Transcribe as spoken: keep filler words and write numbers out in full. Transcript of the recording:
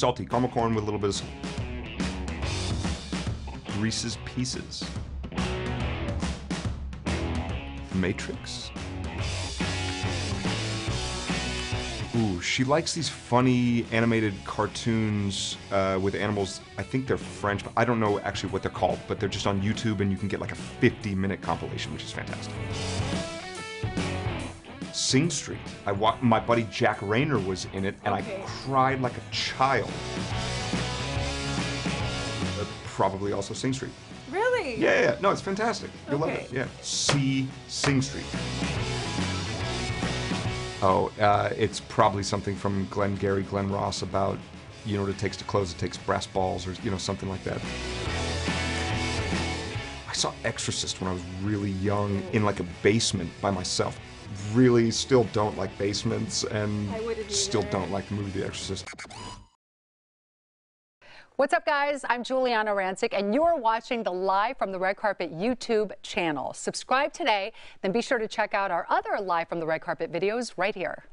salty, caramel corn with a little bit of Reese's Pieces. The Matrix. Ooh, she likes these funny animated cartoons uh, with animals. I think they're French, but I don't know actually what they're called, but they're just on YouTube and you can get like a fifty minute compilation, which is fantastic. Sing Street. I wa my buddy Jack Raynor was in it, and okay. I cried like a child. Uh, probably also Sing Street. Really? Yeah, yeah, no, it's fantastic. You'll okay. love it, yeah. See Sing Street. Oh, uh, it's probably something from Glen Garry Glen Ross about, you know, what it takes to close, it takes brass balls, or, you know, something like that. I saw Exorcist when I was really young in like a basement by myself. Really still don't like basements, and still don't like the movie The Exorcist. What's up, guys? I'm Giuliana Rancic, and you're watching the Live from the Red Carpet YouTube channel. Subscribe today, then be sure to check out our other Live from the Red Carpet videos right here.